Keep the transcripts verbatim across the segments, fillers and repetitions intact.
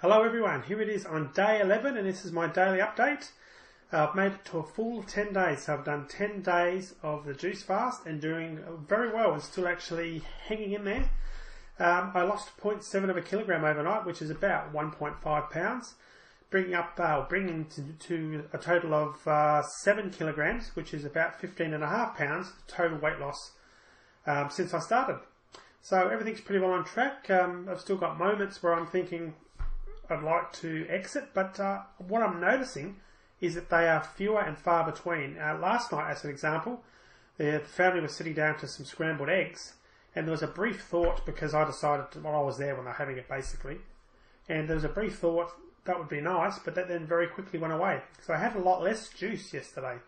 Hello everyone, here it is on day eleven and this is my daily update. Uh, I've made it to a full ten days, so I've done ten days of the juice fast and doing very well and still actually hanging in there. Um, I lost zero point seven of a kilogram overnight, which is about one point five pounds, bringing up, uh, bringing to, to a total of uh, seven kilograms, which is about fifteen and a half pounds total weight loss um, since I started. So everything's pretty well on track. Um, I've still got moments where I'm thinking I'd like to exit, but uh, what I'm noticing is that they are fewer and far between. Uh, last night, as an example, the family was sitting down to some scrambled eggs, and there was a brief thought, because I decided to, well, I was there when they were having it, basically, and there was a brief thought that would be nice, but that then very quickly went away. So I had a lot less juice yesterday,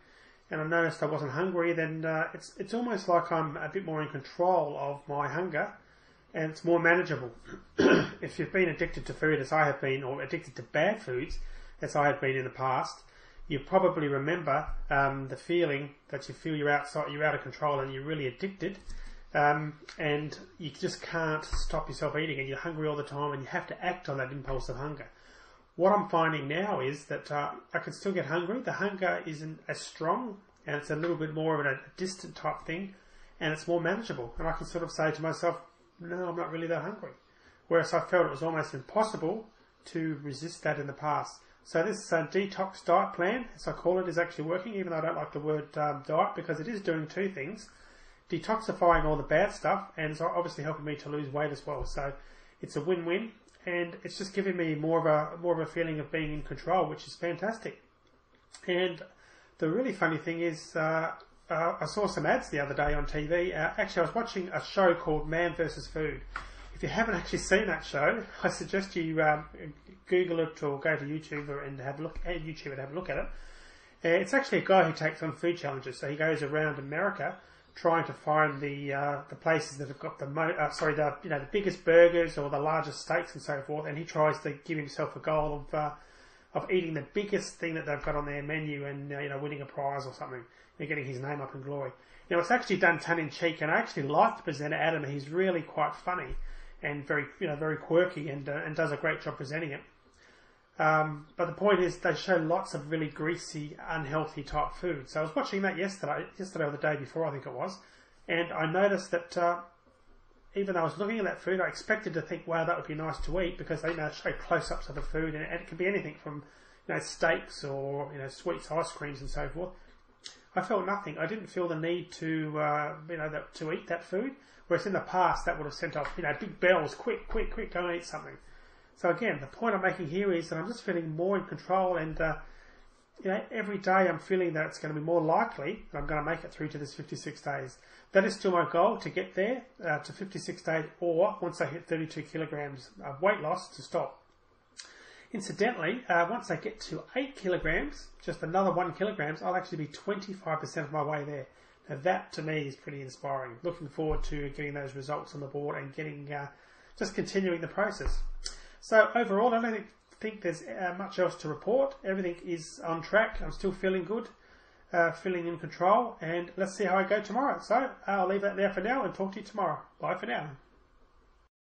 and I noticed I wasn't hungry. Then uh, it's, it's almost like I'm a bit more in control of my hunger, and it's more manageable. If you've been addicted to food, as I have been, or addicted to bad foods, as I have been in the past, you probably remember um, the feeling that you feel you're outside, you're out of control, and you're really addicted, um, and you just can't stop yourself eating, and you're hungry all the time, and you have to act on that impulse of hunger. What I'm finding now is that uh, I can still get hungry. The hunger isn't as strong, and it's a little bit more of a distant type thing, and it's more manageable, and I can sort of say to myself, no, I'm not really that hungry. Whereas I felt it was almost impossible to resist that in the past. So this uh, detox diet plan, as I call it, is actually working, even though I don't like the word um, diet, because it is doing two things. Detoxifying all the bad stuff, and it's obviously helping me to lose weight as well. So it's a win-win, and it's just giving me more of a more of a feeling of being in control, which is fantastic. And the really funny thing is, uh, Uh, I saw some ads the other day on T V. Uh, actually, I was watching a show called Man vs Food. If you haven't actually seen that show, I suggest you um, Google it or go to YouTube and have a look at YouTube and have a look at it. Uh, it's actually a guy who takes on food challenges. So he goes around America trying to find the uh, the places that have got the mo uh, sorry the you know the biggest burgers or the largest steaks and so forth. And he tries to give himself a goal of uh, of eating the biggest thing that they've got on their menu and uh, you know winning a prize or something. They're getting his name up in glory. Now, it's actually done tongue-in-cheek, and I actually like the presenter, Adam. He's really quite funny and very, you know, very quirky and, uh, and does a great job presenting it. Um, but the point is they show lots of really greasy, unhealthy type food. So I was watching that yesterday, yesterday or the day before, I think it was, and I noticed that uh, even though I was looking at that food, I expected to think, wow, that would be nice to eat, because they you know, show close-ups of the food, and, and it can be anything from you know, steaks or you know, sweets, ice creams and so forth. I felt nothing. I didn't feel the need to, uh, you know, that, to eat that food. Whereas in the past, that would have sent off, you know, big bells, quick, quick, quick, go and eat something. So again, the point I'm making here is that I'm just feeling more in control, and, uh, you know, every day I'm feeling that it's going to be more likely that I'm going to make it through to this fifty-six days. That is still my goal, to get there, uh, to fifty-six days, or once I hit thirty-two kilograms of weight loss, to stop. Incidentally, uh, once I get to eight kilograms, just another one kilograms, I'll actually be twenty-five percent of my way there. Now that to me is pretty inspiring. Looking forward to getting those results on the board and getting, uh, just continuing the process. So overall, I don't think there's uh, much else to report. Everything is on track. I'm still feeling good, uh, feeling in control, and let's see how I go tomorrow. So I'll leave that there for now and talk to you tomorrow. Bye for now.